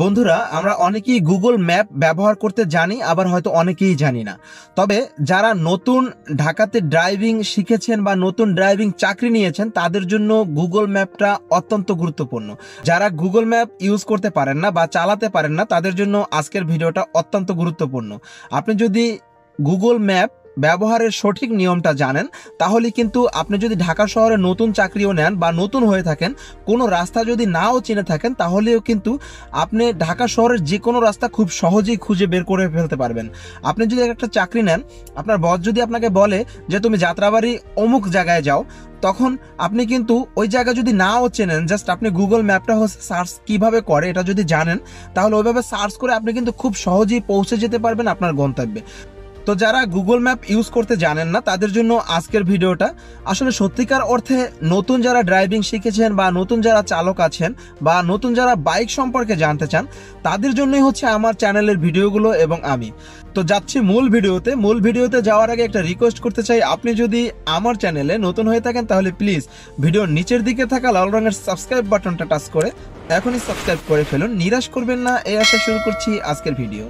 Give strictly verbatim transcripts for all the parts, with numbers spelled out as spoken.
বন্ধুরা আমরা অনেকেই গুগল ম্যাপ ব্যবহার করতে জানি, আবার হয়তো অনেকেই জানি না। তবে যারা নতুন ঢাকাতে ড্রাইভিং শিখেছেন বা নতুন ড্রাইভিং চাকরি নিয়েছেন তাদের জন্য গুগল ম্যাপটা অত্যন্ত গুরুত্বপূর্ণ। যারা গুগল ম্যাপ ইউজ করতে পারেন না বা চালাতে পারেন না তাদের জন্য আজকের ভিডিওটা অত্যন্ত গুরুত্বপূর্ণ। আপনি যদি গুগল ম্যাপ ব্যবহারের সঠিক নিয়মটা জানেন তাহলে কিন্তু আপনি যদি ঢাকা শহরে নতুন চাকরিও নেন বা নতুন হয়ে থাকেন, কোনো রাস্তা যদি নাও চিনে থাকেন তাহলেও কিন্তু আপনি ঢাকা শহরের যে কোনো রাস্তা খুব সহজেই খুঁজে বের করে ফেলতে পারবেন। আপনি যদি একটা চাকরি নেন, আপনার বস যদি আপনাকে বলে যে তুমি যাত্রাবাড়ি অমুক জায়গায় যাও, তখন আপনি কিন্তু ওই জায়গা যদি নাও চেনেন, জাস্ট আপনি গুগল ম্যাপটা হচ্ছে সার্চ কীভাবে করে এটা যদি জানেন তাহলে ওইভাবে সার্চ করে আপনি কিন্তু খুব সহজেই পৌঁছে যেতে পারবেন আপনার গন্তব্যে। তো যারা গুগল ম্যাপ ইউজ করতে জানেন না তাদের জন্য আজকের ভিডিওটা আসলে সত্যিকার অর্থে নতুন যারা ড্রাইভিং শিখেছেন বা নতুন যারা চালক আছেন বা নতুন যারা বাইক সম্পর্কে জানতে চান তাদের জন্যই হচ্ছে আমার চ্যানেলের ভিডিওগুলো এবং আমি। তো যাচ্ছি মূল ভিডিওতে। মূল ভিডিওতে যাওয়ার আগে একটা রিকোয়েস্ট করতে চাই, আপনি যদি আমার চ্যানেলে নতুন হয়ে থাকেন তাহলে প্লিজ ভিডিওর নিচের দিকে থাকা লাল রঙের সাবস্ক্রাইব বাটনটা টাচ করে এখনই সাবস্ক্রাইব করে ফেলুন। নিরাশ করবেন না, এই আশা শুরু করছি আজকের ভিডিও।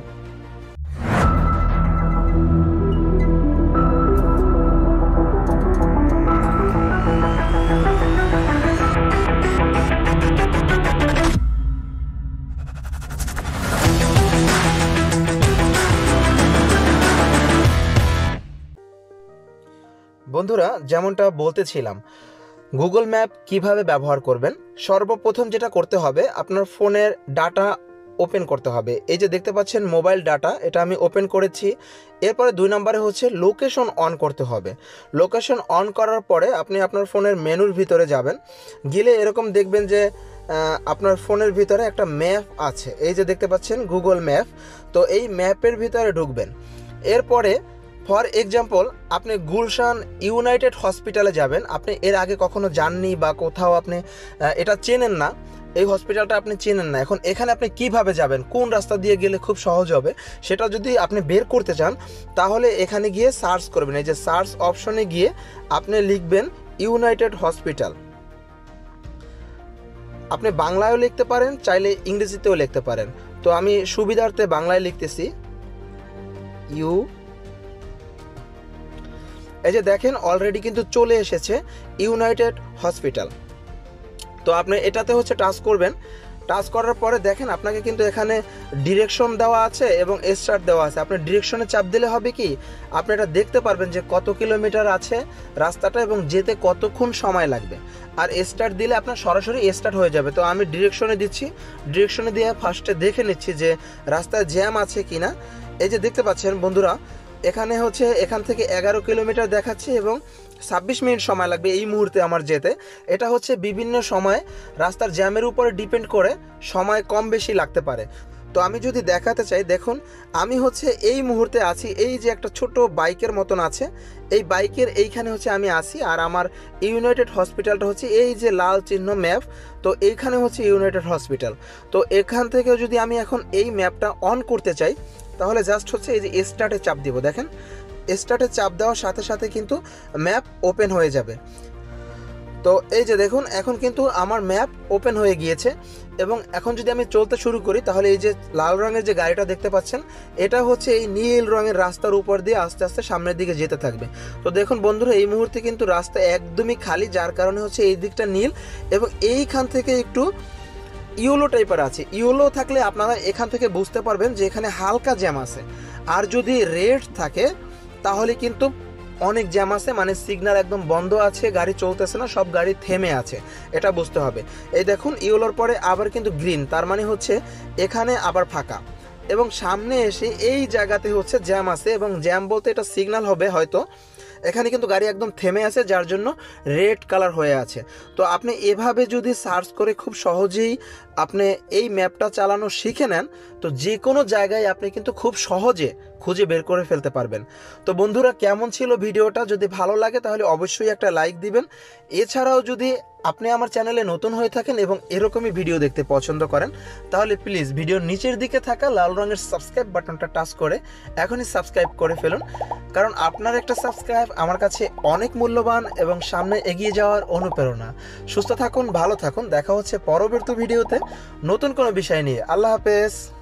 বন্ধুরা, যেমনটা বলতেছিলাম গুগল ম্যাপ কিভাবে ব্যবহার করবেন, সর্বপ্রথম যেটা করতে হবে আপনার ফোনের ডাটা ওপেন করতে হবে। এই যে দেখতে পাচ্ছেন মোবাইল ডাটা, এটা আমি ওপেন করেছি। এরপরে দুই নম্বরে হচ্ছে লোকেশন অন করতে হবে। লোকেশন অন করার পরে আপনি আপনার ফোনের মেনুর ভিতরে যাবেন, গেলে এরকম দেখবেন যে আপনার ফোনের ভিতরে একটা ম্যাপ আছে। এই যে দেখতে পাচ্ছেন গুগল ম্যাপ, তো এই ম্যাপের ভিতরে ঢুকবেন। এরপরে ফর এক্সাম্পল আপনি গুলশান ইউনাইটেড হসপিটালে যাবেন, আপনি এর আগে কখনো যাননি বা কোথাও আপনি এটা চেনেন না, এই হসপিটালটা আপনি চেনেন না। এখন এখানে আপনি কিভাবে যাবেন, কোন রাস্তা দিয়ে গেলে খুব সহজ হবে সেটা যদি আপনি বের করতে চান তাহলে এখানে গিয়ে সার্চ করবেন। এই যে সার্চ অপশনে গিয়ে আপনি লিখবেন ইউনাইটেড হসপিটাল। আপনি বাংলায়ও লিখতে পারেন, চাইলে ইংরেজিতেও লিখতে পারেন। তো আমি সুবিধার্থে বাংলায় লিখতেছি। ইউ এই যে দেখেন অলরেডি কিন্তু চলে এসেছে ইউনাইটেড হসপিটাল। তো আপনি এটাতে হচ্ছে টাচ করবেন। টাচ করার পরে দেখেন আপনাকে কিন্তু এখানে ডিরেকশন দেওয়া আছে এবং স্টার্ট দেওয়া আছে। আপনি ডিরেকশনে চাপ দিলে হবে কি, আপনি এটা দেখতে পারবেন যে কত কিলোমিটার আছে রাস্তাটা এবং যেতে কতক্ষণ সময় লাগবে। আর স্টার্ট দিলে আপনার সরাসরি স্টার্ট হয়ে যাবে। তো আমি ডিরেকশনে দিচ্ছি, ডিরেকশনে দিয়ে ফার্স্টে দেখে নিচ্ছি যে রাস্তায় জ্যাম আছে কি না। এই যে দেখতে পাচ্ছেন বন্ধুরা, এখানে হচ্ছে এখান থেকে এগারো কিলোমিটার দেখাচ্ছে এবং ছাব্বিশ মিনিট সময় লাগবে এই মুহূর্তে আমার যেতে। এটা হচ্ছে বিভিন্ন সময় রাস্তার জ্যামের উপরে ডিপেন্ড করে সময় কম বেশি লাগতে পারে। তো আমি যদি দেখাতে চাই, দেখুন আমি হচ্ছে এই মুহূর্তে আছি, এই যে একটা ছোট বাইকের মতন আছে, এই বাইকের এইখানে হচ্ছে আমি আছি। আর আমার ইউনাইটেড হসপিটালটা হচ্ছে এই যে লাল চিহ্ন ম্যাপ, তো এইখানে হচ্ছে ইউনাইটেড হসপিটাল। তো এখান থেকে যদি আমি এখন এই ম্যাপটা অন করতে চাই তাহলে জাস্ট হচ্ছে এই যে স্টার্টে চাপ দিব। দেখেন স্টার্টে চাপ দেওয়ার সাথে সাথে কিন্তু ম্যাপ ওপেন হয়ে যাবে। তো এই যে দেখুন এখন কিন্তু আমার ম্যাপ ওপেন হয়ে গিয়েছে। এবং এখন যদি আমি চলতে শুরু করি তাহলে এই যে লাল রঙের যে গাড়িটা দেখতে পাচ্ছেন এটা হচ্ছে এই নীল রঙের রাস্তার উপর দিয়ে আস্তে আস্তে সামনের দিকে যেতে থাকবে। তো দেখুন বন্ধুরা, এই মুহূর্তে কিন্তু রাস্তা একদমই খালি, যার কারণে হচ্ছে এই দিকটা নীল এবং এইখান থেকে একটু ইউলো টাইপের আছে। ইউলো থাকলে আপনারা এখান থেকে বুঝতে পারবেন যে এখানে হালকা জ্যাম আছে। আর যদি রেড থাকে তাহলে কিন্তু অনেক জ্যাম আছে, মানে সিগন্যাল একদম বন্ধ আছে, গাড়ি চলতেছে না, সব গাড়ি থেমে আছে, এটা বুঝতে হবে। এই দেখুন ইউলোর পরে আবার কিন্তু গ্রিন, তার মানে হচ্ছে এখানে আবার ফাঁকা। এবং সামনে এসে এই জায়গাতে হচ্ছে জ্যাম আছে, এবং জ্যাম বলতে এটা সিগন্যাল হবে হয়তো। এখানে কিন্তু গাড়ি একদম থেমে আছে যার জন্য রেড কালার হয়ে আছে। তো আপনি এভাবে যদি সার্চ করে খুব সহজেই আপনি এই ম্যাপটা চালানো শিখে নেন তো যে কোনো জায়গায় আপনি কিন্তু খুব সহজে খুঁজে বের করে ফেলতে পারবেন। তো বন্ধুরা, কেমন ছিল ভিডিওটা? যদি ভালো লাগে তাহলে অবশ্যই একটা লাইক দিবেন। এছাড়াও যদি আপনি আমার চ্যানেলে নতুন হয়ে থাকেন এবং এরকমই ভিডিও দেখতে পছন্দ করেন তাহলে প্লিজ ভিডিওর নিচের দিকে থাকা লাল রঙের সাবস্ক্রাইব বাটনটা টাচ করে এখনই সাবস্ক্রাইব করে ফেলুন, কারণ আপনার একটা সাবস্ক্রাইব আমার কাছে অনেক মূল্যবান এবং সামনে এগিয়ে যাওয়ার অনুপ্রেরণা। সুস্থ থাকুন, ভালো থাকুন, দেখা হচ্ছে পরবর্তী ভিডিওতে নতুন কোনো বিষয় নিয়ে। আল্লাহ হাফেজ।